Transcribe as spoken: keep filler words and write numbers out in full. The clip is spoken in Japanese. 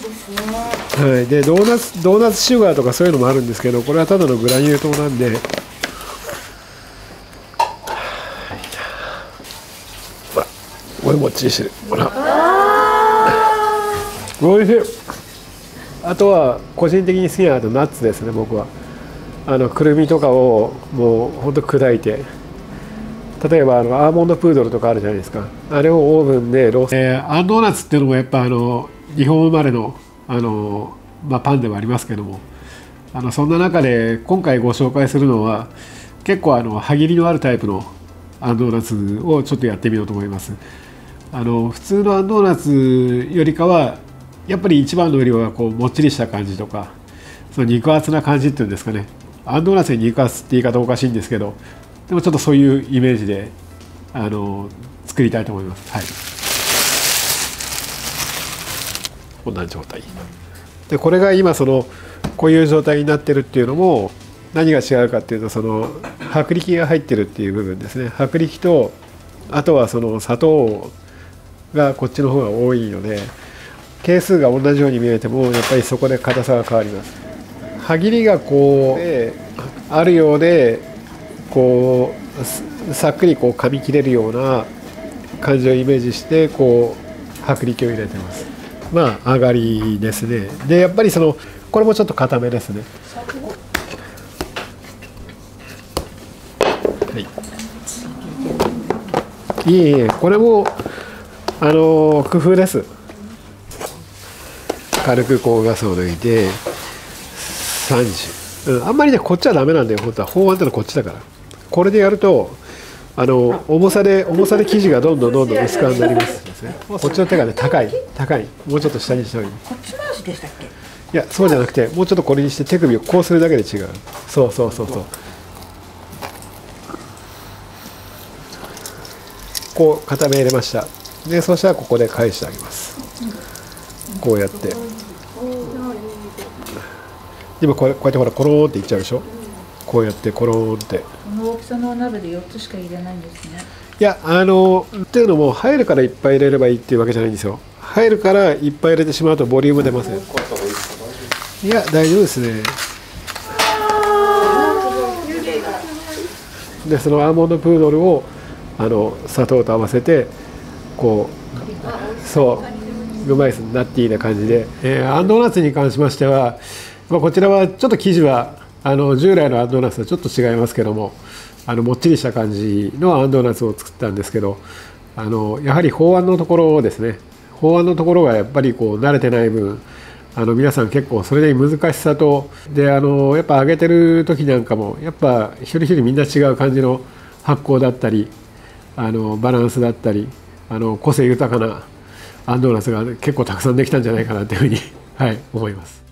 ですね。はい、でドーナツドーナツシュガーとかそういうのもあるんですけど、これはただのグラニュー糖なんで、ほらこれもっちりしてる、ほらおいしい。あとは個人的に好きなのはナッツですね。僕はあのくるみとかをもうほんと砕いて、例えばあのアーモンドプードルとかあるじゃないですか、あれをオーブンでロース、えー、あんドーナツっていうのもやっぱあの日本生まれの、あの、まあ、パンではありますけども、あのそんな中で今回ご紹介するのは結構あの歯切りのあるタイプのあんドーナツをちょっとやってみようと思います。あの普通のあんドーナツよりかはやっぱり一番の売りはこうもっちりした感じとか、その肉厚な感じっていうんですかね。あんドーナツに肉厚って言い方おかしいんですけど、でもちょっとそういうイメージであの作りたいと思います。はい、こんな状態で、これが今そのこういう状態になってるっていうのも何が違うかっていうと、その薄力が入ってるっていう部分ですね。薄力とあとはその砂糖がこっちの方が多いので、係数が同じように見えてもやっぱりそこで硬さが変わります。歯切りがこうあるようで、こうさっくりこう噛み切れるような感じをイメージしてこう薄力を入れてます。まあ上がりですね。でやっぱりそのこれもちょっと固めですね。はい、いえいえ、これもあの工夫です。軽くこうガスを抜いてさんじゅう、うん、あんまりねこっちはダメなんだよ本当は。法案ってのはこっちだから。これでやるとあの重さで重さで生地がどんどんどんどん薄くなります。こっちの手がね高い高い、もうちょっと下にした方がいい。こっち回しでしたっけ？いやそうじゃなくて、もうちょっとこれにして手首をこうするだけで違う。そうそうそうそう。こう固め入れました。でそうしたらここで返してあげます。こうやって。今こうやってほらコローンっていっちゃうでしょ。こうやってコローンって。この大きさのお鍋でよっつしか入れないんですね。いやあのっていうのも入るからいっぱい入れればいいっていうわけじゃないんですよ。入るからいっぱい入れてしまうとボリューム出ません。いや大丈夫ですね。でそのアーモンドプードルをあの砂糖と合わせてこうそううまいです、ナッティーな感じで、えー、アンドーナツに関しましては、まあ、こちらはちょっと生地はあの従来のアンドーナツとちょっと違いますけども。あのもっちりした感じのあんドーナツを作ったんですけど、あのやはり法案のところですね。法案のところがやっぱりこう慣れてない分、あの皆さん結構それで難しさとで、あのやっぱ揚げてる時なんかもやっぱ一人一人みんな違う感じの発酵だったり、あのバランスだったり、あの個性豊かなあんドーナツが結構たくさんできたんじゃないかなというふうにはい思います。